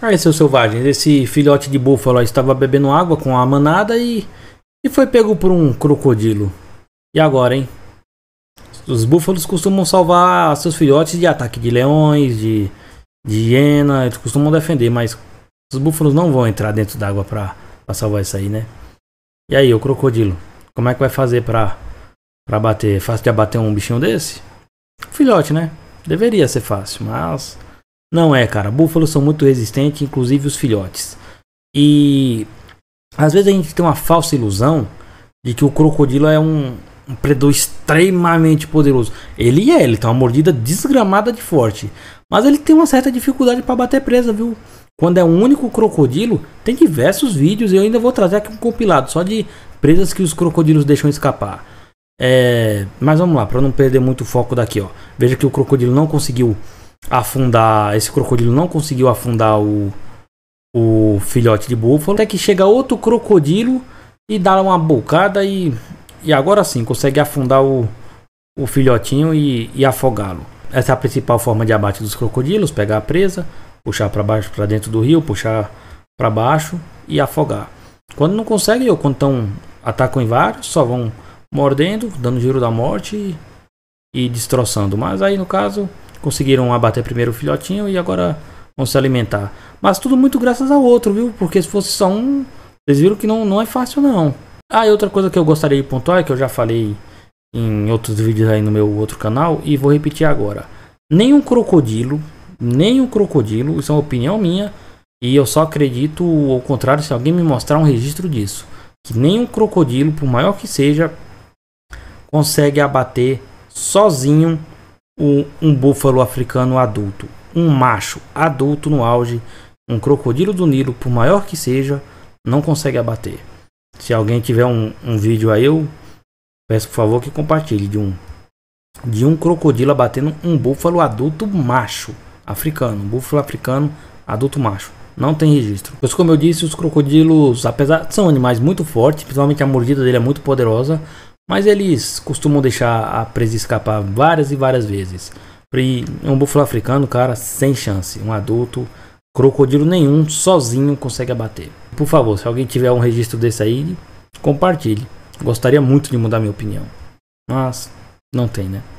Aí, seus selvagens, esse filhote de búfalo estava bebendo água com a manada e foi pego por um crocodilo. E agora, hein? Os búfalos costumam salvar seus filhotes de ataque de leões, de hiena, eles costumam defender, mas os búfalos não vão entrar dentro d'água pra salvar isso aí, né? E aí, o crocodilo, como é que vai fazer pra bater? É fácil de abater um bichinho desse? Filhote, né? Deveria ser fácil, mas não é, cara. Búfalos são muito resistentes, inclusive os filhotes. E às vezes a gente tem uma falsa ilusão de que o crocodilo é um predador extremamente poderoso. Ele tem uma mordida desgramada de forte, mas ele tem uma certa dificuldade para bater presa, viu? Quando é um único crocodilo, tem diversos vídeos e eu ainda vou trazer aqui um compilado só de presas que os crocodilos deixam escapar. Mas vamos lá, para não perder muito o foco daqui, ó. Veja que o crocodilo não conseguiu afundar, esse crocodilo não conseguiu afundar o filhote de búfalo, até que chega outro crocodilo e dá uma bocada e agora sim consegue afundar o filhotinho e afogá-lo. Essa é a principal forma de abate dos crocodilos: pegar a presa, puxar para baixo, para dentro do rio, puxar para baixo e afogar. Quando não consegue, ou quando atacam em vários, só vão mordendo, dando giro da morte e destroçando. Mas aí, no caso, conseguiram abater primeiro o filhotinho e agora vão se alimentar. Mas tudo muito graças ao outro, viu? Porque se fosse só um, vocês viram que não é fácil, não. Ah, e outra coisa que eu gostaria de pontuar, que eu já falei em outros vídeos aí no meu outro canal e vou repetir agora: nenhum crocodilo, isso é uma opinião minha e eu só acredito ao contrário se alguém me mostrar um registro disso, que nenhum crocodilo, por maior que seja, consegue abater sozinho um búfalo africano adulto, um macho adulto no auge. Um crocodilo do Nilo, por maior que seja, não consegue abater. Se alguém tiver um vídeo aí, eu peço por favor que compartilhe, de um crocodilo abatendo um búfalo adulto macho africano. Búfalo africano adulto macho. Não tem registro. Pois, como eu disse, os crocodilos, apesar de são animais muito fortes, principalmente a mordida dele é muito poderosa, mas eles costumam deixar a presa escapar várias e várias vezes. E um búfalo africano, cara, sem chance. Um adulto, crocodilo nenhum, sozinho consegue abater. Por favor, se alguém tiver um registro desse aí, compartilhe. Gostaria muito de mudar minha opinião, mas não tem, né?